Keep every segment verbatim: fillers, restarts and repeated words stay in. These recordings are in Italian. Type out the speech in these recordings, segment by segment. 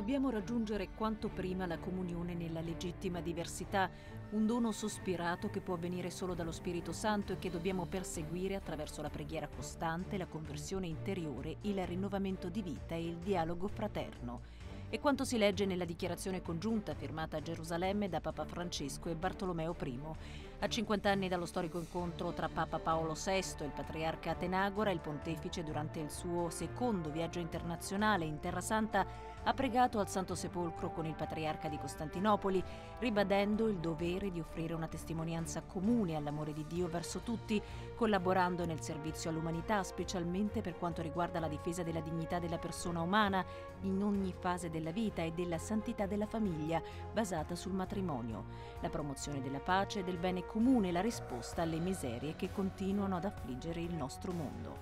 dobbiamo raggiungere quanto prima la comunione nella legittima diversità, un dono sospirato che può avvenire solo dallo Spirito Santo e che dobbiamo perseguire attraverso la preghiera costante, la conversione interiore, il rinnovamento di vita e il dialogo fraterno. È quanto si legge nella dichiarazione congiunta firmata a Gerusalemme da Papa Francesco e Bartolomeo I. A cinquanta anni dallo storico incontro tra Papa Paolo sesto e il Patriarca Atenagora, il pontefice durante il suo secondo viaggio internazionale in Terra Santa ha pregato al Santo Sepolcro con il Patriarca di Costantinopoli, ribadendo il dovere di offrire una testimonianza comune all'amore di Dio verso tutti, collaborando nel servizio all'umanità, specialmente per quanto riguarda la difesa della dignità della persona umana in ogni fase del della vita e della santità della famiglia basata sul matrimonio, la promozione della pace e del bene comune e la risposta alle miserie che continuano ad affliggere il nostro mondo.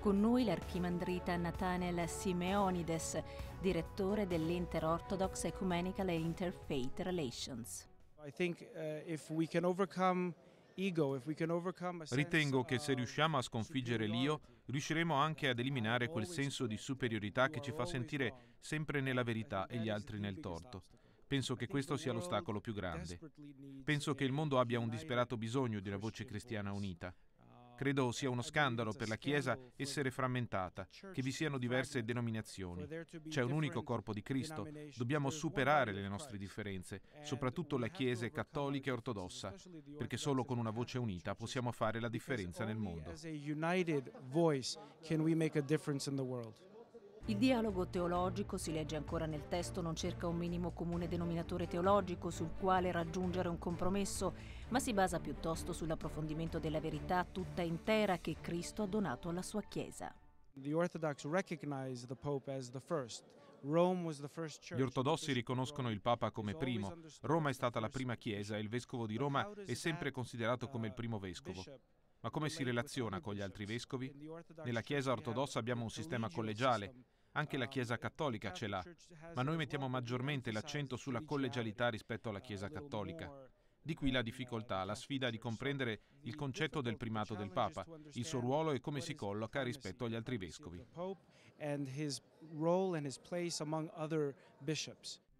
Con noi l'archimandrita Nathaniel Simeonides, direttore dell'Inter-Orthodox Ecumenical and Interfaith Relations. I think uh, if we can overcome Ritengo che se riusciamo a sconfiggere l'io, riusciremo anche ad eliminare quel senso di superiorità che ci fa sentire sempre nella verità e gli altri nel torto. Penso che questo sia l'ostacolo più grande. Penso che il mondo abbia un disperato bisogno di una voce cristiana unita. Credo sia uno scandalo per la Chiesa essere frammentata, che vi siano diverse denominazioni. C'è un unico corpo di Cristo, dobbiamo superare le nostre differenze, soprattutto la Chiesa è cattolica e ortodossa, perché solo con una voce unita possiamo fare la differenza nel mondo. Il dialogo teologico, si legge ancora nel testo, non cerca un minimo comune denominatore teologico sul quale raggiungere un compromesso, ma si basa piuttosto sull'approfondimento della verità tutta intera che Cristo ha donato alla sua Chiesa. Gli ortodossi riconoscono il Papa come primo. Roma è stata la prima Chiesa e il Vescovo di Roma è sempre considerato come il primo Vescovo. Ma come si relaziona con gli altri vescovi? Nella Chiesa ortodossa abbiamo un sistema collegiale, anche la Chiesa cattolica ce l'ha, ma noi mettiamo maggiormente l'accento sulla collegialità rispetto alla Chiesa cattolica. Di qui la difficoltà, la sfida di comprendere il concetto del primato del Papa, il suo ruolo e come si colloca rispetto agli altri vescovi.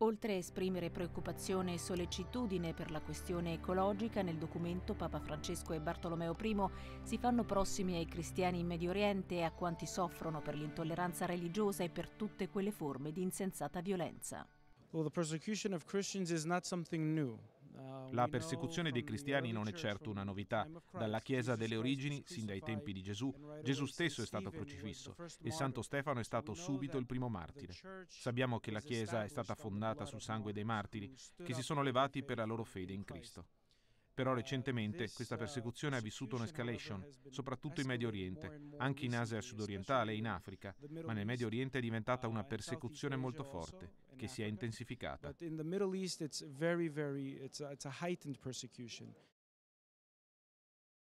Oltre a esprimere preoccupazione e sollecitudine per la questione ecologica, nel documento Papa Francesco e Bartolomeo I si fanno prossimi ai cristiani in Medio Oriente e a quanti soffrono per l'intolleranza religiosa e per tutte quelle forme di insensata violenza. La persecuzione dei cristiani non è certo una novità. Dalla Chiesa delle origini, sin dai tempi di Gesù, Gesù stesso è stato crocifisso e Santo Stefano è stato subito il primo martire. Sappiamo che la Chiesa è stata fondata sul sangue dei martiri, che si sono levati per la loro fede in Cristo. Però recentemente questa persecuzione ha vissuto un'escalation, soprattutto in Medio Oriente, anche in Asia sudorientale e in Africa, ma nel Medio Oriente è diventata una persecuzione molto forte, che si è intensificata.